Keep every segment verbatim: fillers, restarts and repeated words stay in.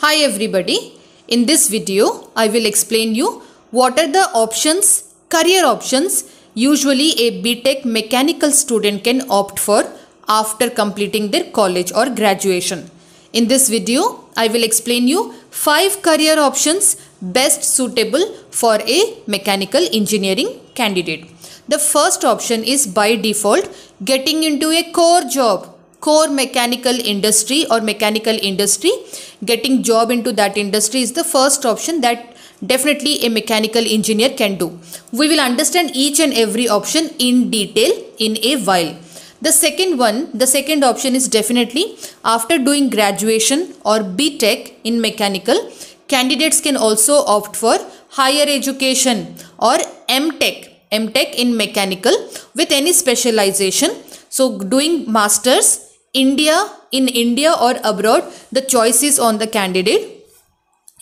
Hi everybody, in this video I will explain you what are the options, career options usually a B.Tech mechanical student can opt for after completing their college or graduation. In this video I will explain you five career options best suitable for a mechanical engineering candidate. The first option is by default getting into a core job. Core mechanical industry or mechanical industry, getting job into that industry is the first option that definitely a mechanical engineer can do. We will understand each and every option in detail in a while. The second one, the second option is definitely after doing graduation or B.Tech in mechanical, candidates can also opt for higher education or M.Tech, M.Tech in mechanical with any specialization. So doing masters India in India or abroad, the choice is on the candidate.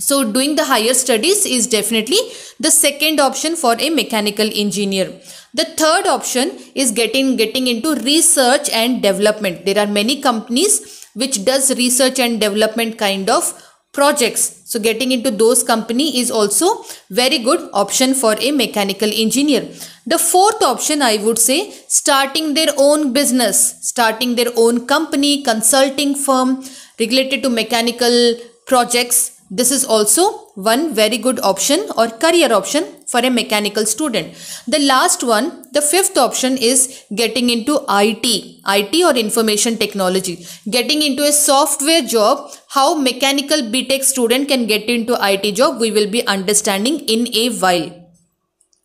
So doing the higher studies is definitely the second option for a mechanical engineer. The third option is getting getting into research and development. There are many companies which does research and development kind of projects. So getting into those company is also very good option for a mechanical engineer. The fourth option I would say starting their own business, starting their own company, consulting firm related to mechanical projects. This is also one very good option or career option for a mechanical student. The last one, the fifth option is getting into I T, I T or information technology. Getting into a software job, how mechanical B.Tech student can get into I T job, we will be understanding in a while.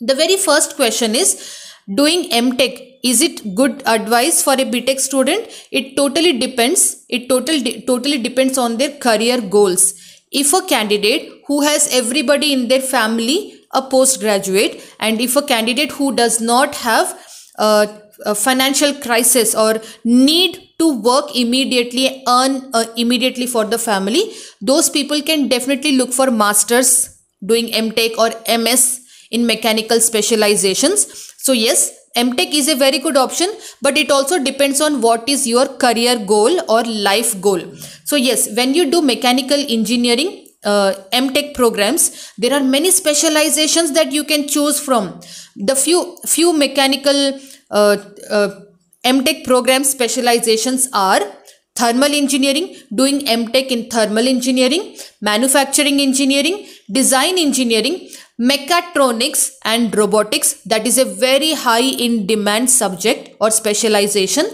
The very first question is doing M.Tech. Is it good advice for a B.Tech student? It totally depends. It totally, totally depends on their career goals. If a candidate who has everybody in their family a postgraduate, and if a candidate who does not have uh, a financial crisis or need to work immediately, earn uh, immediately for the family, those people can definitely look for masters doing M.Tech or M S in mechanical specializations. So yes, M.Tech is a very good option, but it also depends on what is your career goal or life goal. So yes, when you do mechanical engineering uh, M.Tech programs, there are many specializations that you can choose from. The few few mechanical uh, uh, M.Tech program specializations are thermal engineering, doing M.Tech in thermal engineering, manufacturing engineering, design engineering, mechatronics and robotics. That is a very high in demand subject or specialization.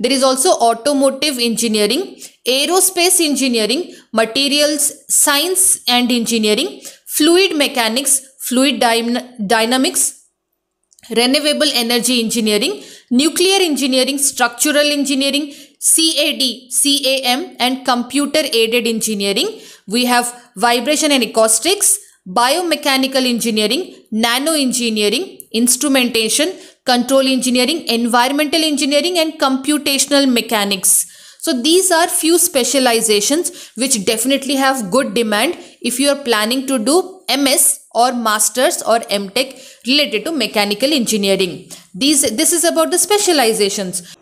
There is also automotive engineering, aerospace engineering, materials science and engineering, fluid mechanics, fluid dynamics, renewable energy engineering, nuclear engineering, structural engineering, C A D, C A M and computer aided engineering. We have vibration and acoustics, biomechanical engineering, nano engineering, instrumentation, control engineering, environmental engineering and computational mechanics. So these are few specializations which definitely have good demand if you are planning to do M S or masters or M.Tech related to mechanical engineering. These, this is about the specializations.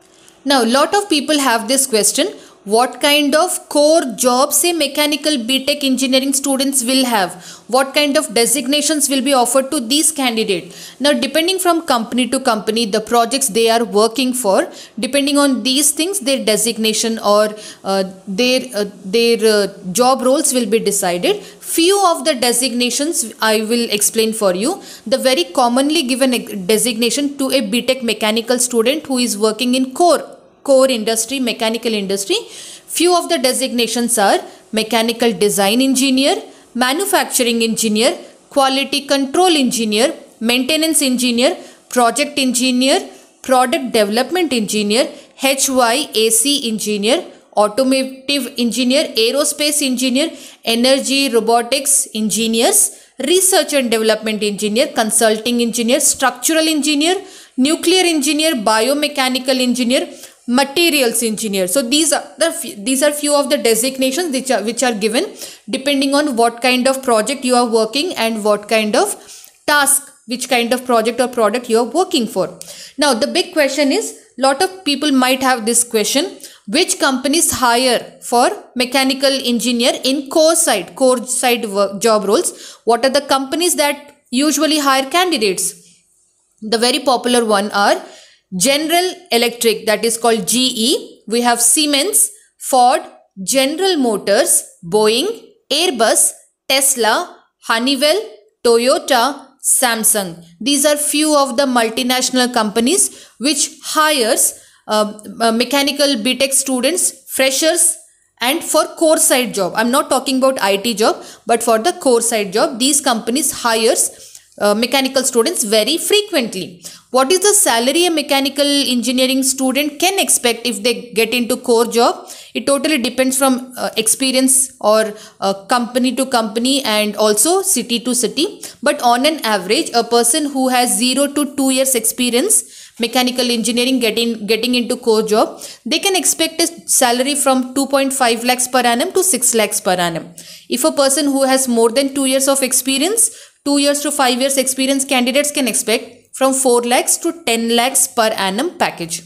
Now, lot of people have this question. What kind of core jobs a mechanical B.Tech engineering students will have? What kind of designations will be offered to these candidates? Now, depending from company to company, the projects they are working for, depending on these things, their designation or uh, their, uh, their uh, job roles will be decided. Few of the designations I will explain for you. The very commonly given designation to a B.Tech mechanical student who is working in core. core industry, mechanical industry. Few of the designations are mechanical design engineer, manufacturing engineer, quality control engineer, maintenance engineer, project engineer, product development engineer, H V A C engineer, automotive engineer, aerospace engineer, energy robotics engineers, research and development engineer, consulting engineer, structural engineer, nuclear engineer, biomechanical engineer, materials engineer. So these are the these are few of the designations which are which are given depending on what kind of project you are working and what kind of task, which kind of project or product you are working for. Now the big question is, lot of people might have this question, Which companies hire for mechanical engineer in core side, core side work, job roles? What are the companies that usually hire candidates? The very popular one are General Electric, that is called G E. We have Siemens, Ford, General Motors, Boeing, Airbus, Tesla, Honeywell, Toyota, Samsung. These are few of the multinational companies which hires Uh, uh, mechanical B.Tech students, freshers, and for core side job. I'm not talking about I T job, but for the core side job, these companies hires uh, mechanical students very frequently. What is the salary a mechanical engineering student can expect if they get into core job? It totally depends from uh, experience or uh, company to company and also city to city. But on an average, a person who has zero to two years experience mechanical engineering getting getting into core job, they can expect a salary from two point five lakhs per annum to six lakhs per annum. If a person who has more than two years of experience, two years to five years experience candidates can expect from four lakhs to ten lakhs per annum package.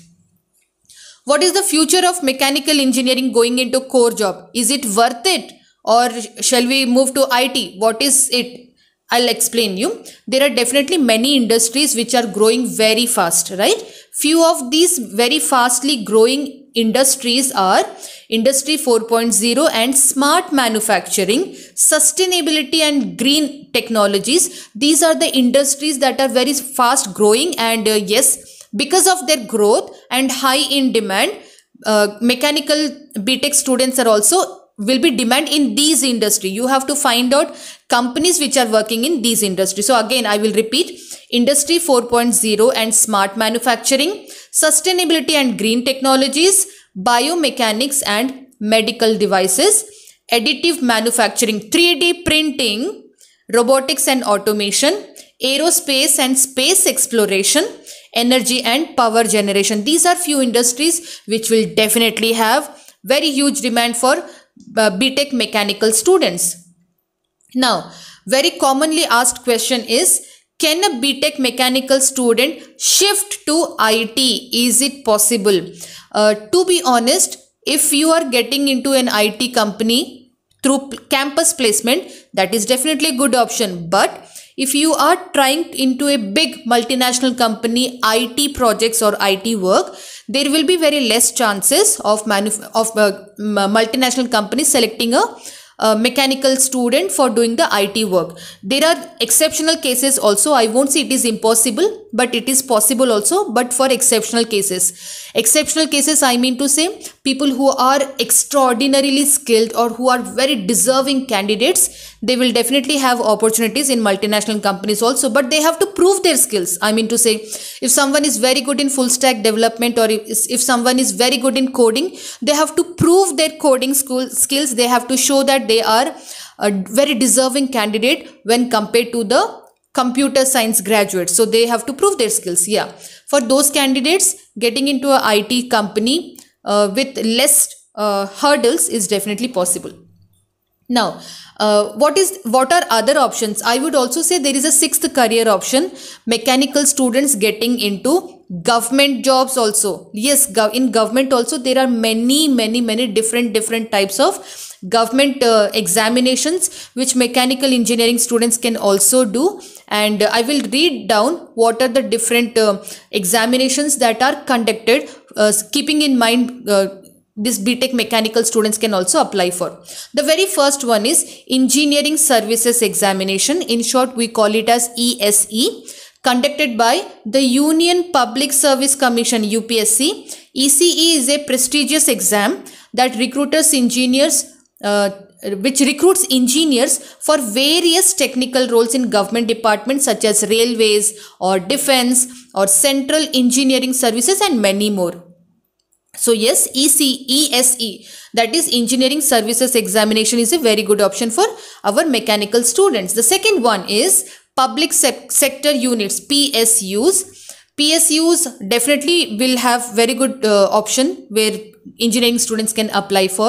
What is the future of mechanical engineering going into core job? Is it worth it or shall we move to I T? What is it? I'll explain you. There are definitely many industries which are growing very fast, right? Few of these very fastly growing industries are Industry four point oh and smart manufacturing, sustainability and green technologies. These are the industries that are very fast growing, and uh, yes, because of their growth and high in demand, uh, mechanical B.Tech students are also will be demand in these industry. You have to find out companies which are working in these industries. So again, I will repeat, Industry four point oh and smart manufacturing, sustainability and green technologies, biomechanics and medical devices, additive manufacturing, three D printing, robotics and automation, aerospace and space exploration, energy and power generation. These are few industries which will definitely have very huge demand for Uh, B.Tech mechanical students. Now, very commonly asked question is, can a B.Tech mechanical student shift to I T? Is it possible? Uh, to be honest, if you are getting into an I T company through campus placement, that is definitely a good option. But if you are trying into a big multinational company, I T projects or I T work, there will be very less chances of manuf of uh, multinational companies selecting a uh, mechanical student for doing the I T work. There are exceptional cases also. I won't say it is impossible, but it is possible also, but for exceptional cases. Exceptional cases, I mean to say people who are extraordinarily skilled or who are very deserving candidates, they will definitely have opportunities in multinational companies also, but they have to prove their skills. I mean to say, if someone is very good in full stack development or if, if someone is very good in coding, they have to prove their coding school skills. They have to show that they are a very deserving candidate when compared to the computer science graduates. So they have to prove their skills. Yeah. For those candidates, getting into an I T company uh, with less uh, hurdles is definitely possible. Now, uh, what is what are other options? I would also say there is a sixth career option, mechanical students getting into government jobs also. Yes, gov in government also there are many, many, many different, different types of government uh, examinations which mechanical engineering students can also do. And uh, I will read down what are the different uh, examinations that are conducted, uh, keeping in mind uh, this B.Tech mechanical students can also apply for. The very first one is Engineering Services Examination. In short, we call it as E S E, conducted by the Union Public Service Commission, U P S C. E C E is a prestigious exam that recruiters engineers, uh, which recruits engineers for various technical roles in government departments such as railways or defense or central engineering services and many more. So yes, E C E, E S E, that is Engineering Services Examination, is a very good option for our mechanical students. The second one is Public Se- Sector Units, P S Us. P S Us definitely will have very good uh, option where engineering students can apply for.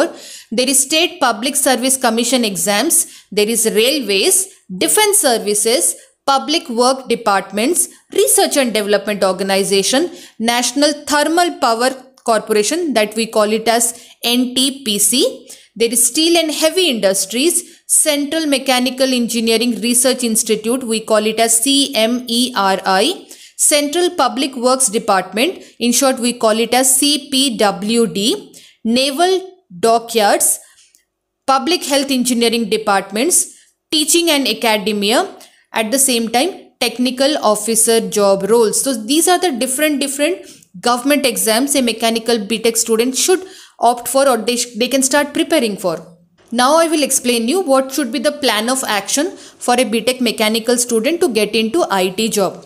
There is State Public Service Commission exams. There is railways, defense services, public work departments, research and development organization, national thermal power corporation, that we call it as N T P C. There is Steel and Heavy Industries, Central Mechanical Engineering Research Institute, we call it as C M E R I. Central Public Works Department, in short we call it as C P W D. Naval Dockyards, Public Health Engineering Departments, Teaching and Academia, at the same time Technical Officer job roles. So these are the different different government exams a mechanical B.Tech student should opt for, or they, they can start preparing for. Now I will explain you what should be the plan of action for a B.Tech mechanical student to get into I T job.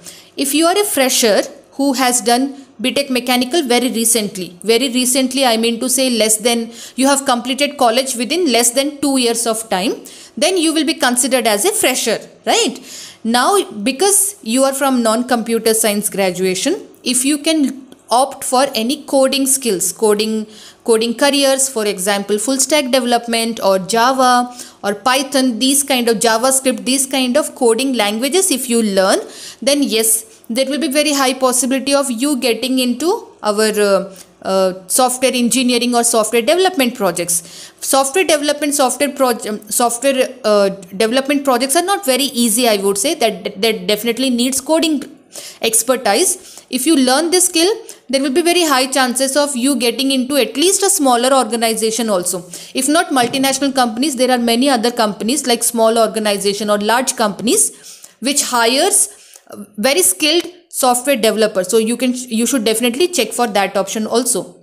If you are a fresher who has done B.Tech mechanical very recently, very recently I mean to say less than, you have completed college within less than two years of time, then you will be considered as a fresher, right? Now because you are from non-computer science graduation, if you can opt for any coding skills, coding coding careers, for example full stack development or Java or Python, these kind of JavaScript, these kind of coding languages, if you learn, then yes, there will be very high possibility of you getting into our uh, uh, software engineering or software development projects. Software development, software project, software uh, development projects are not very easy, I would say, that that definitely needs coding expertise. If you learn this skill, there will be very high chances of you getting into at least a smaller organization also. If not multinational companies, there are many other companies like small organization or large companies which hires very skilled software developers. So you can, you should definitely check for that option also.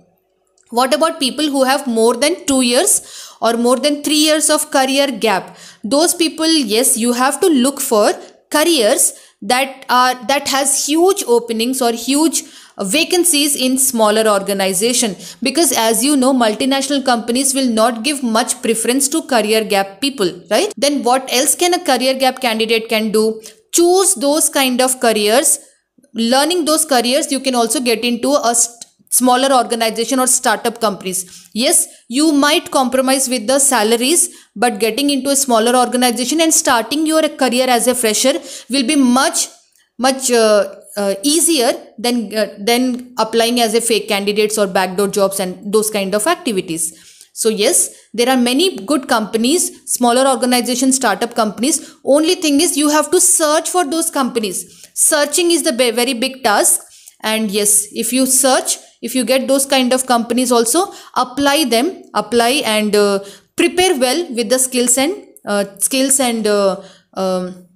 What about people who have more than two years or more than three years of career gap? Those people, yes, you have to look for careers that are that has huge openings or huge vacancies in smaller organization, because as you know, multinational companies will not give much preference to career gap people, right? Then what else can a career gap candidate can do? Choose those kind of careers. Learning those careers, you can also get into a smaller organization or startup companies. Yes, you might compromise with the salaries, but getting into a smaller organization and starting your career as a fresher will be much, much uh, uh, easier than, uh, than applying as a fake candidates or backdoor jobs and those kind of activities. So yes, there are many good companies, smaller organizations, startup companies. Only thing is you have to search for those companies. Searching is the very big task. And yes, if you search, if you get those kind of companies also, apply them, apply and uh, prepare well with the skills and uh, skills and uh, um,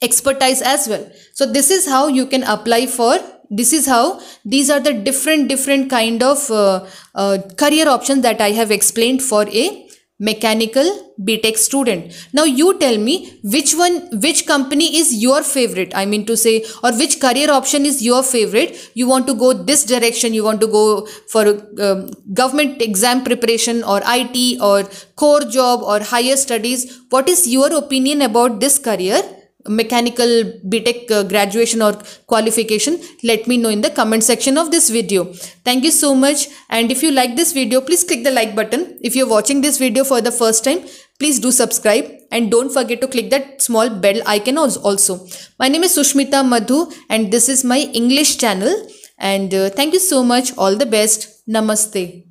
expertise as well. So this is how you can apply for, this is how, these are the different different kind of uh, uh, career options that I have explained for a mechanical B.Tech student. Now you tell me which one, which company is your favorite, I mean to say, or which career option is your favorite. You want to go this direction, you want to go for um, government exam preparation or I T or core job or higher studies. What is your opinion about this career, mechanical B.Tech uh, graduation or qualification? Let me know in the comment section of this video. Thank you so much, and if you like this video, please click the like button. If you're watching this video for the first time, please do subscribe and don't forget to click that small bell icon also. My name is Sushmita Madhu and this is my English channel, and uh, thank you so much. All the best. Namaste.